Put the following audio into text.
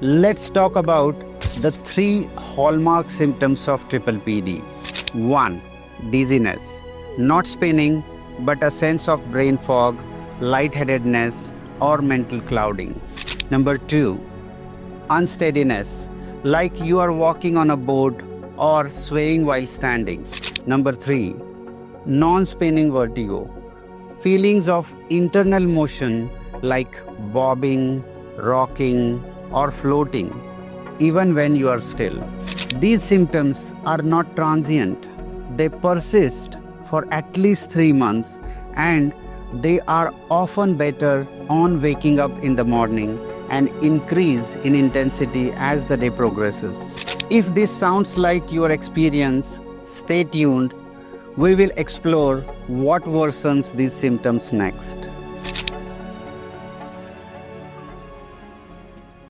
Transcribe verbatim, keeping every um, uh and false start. Let's talk about the three hallmark symptoms of triple P D. one. Dizziness. Not spinning, but a sense of brain fog, lightheadedness, or mental clouding. Number two. Unsteadiness. Like you are walking on a board or swaying while standing. Number three. Non-spinning vertigo. Feelings of internal motion like bobbing, rocking, or floating, even when you are still. These symptoms are not transient. They persist for at least three months, and they are often better on waking up in the morning and increase in intensity as the day progresses. If this sounds like your experience, stay tuned. We will explore what worsens these symptoms next.